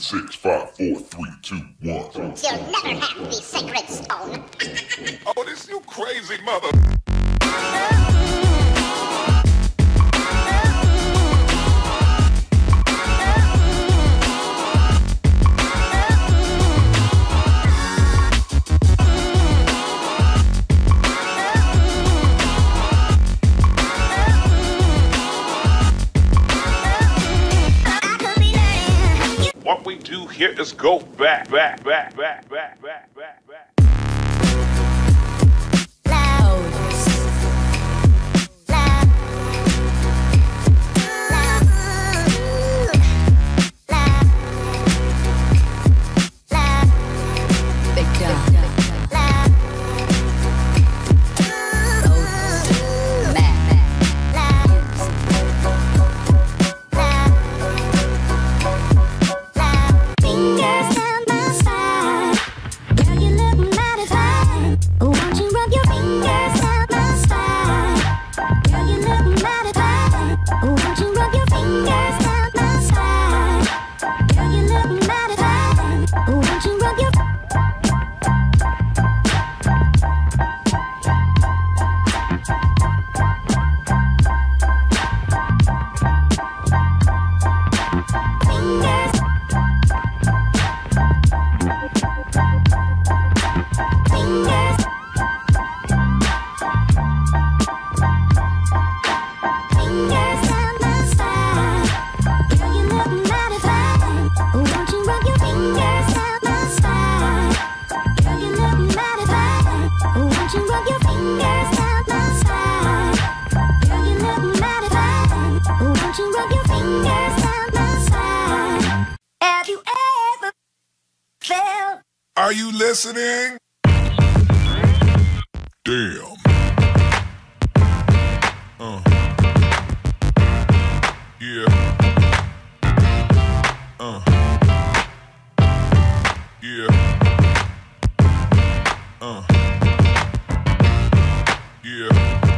7, 6, 5, 4, 3, 2, 1. You'll never have the sacred stone. Oh, this you crazy mother. What we do here is go back. Are you listening? Damn. Yeah. Yeah. Yeah.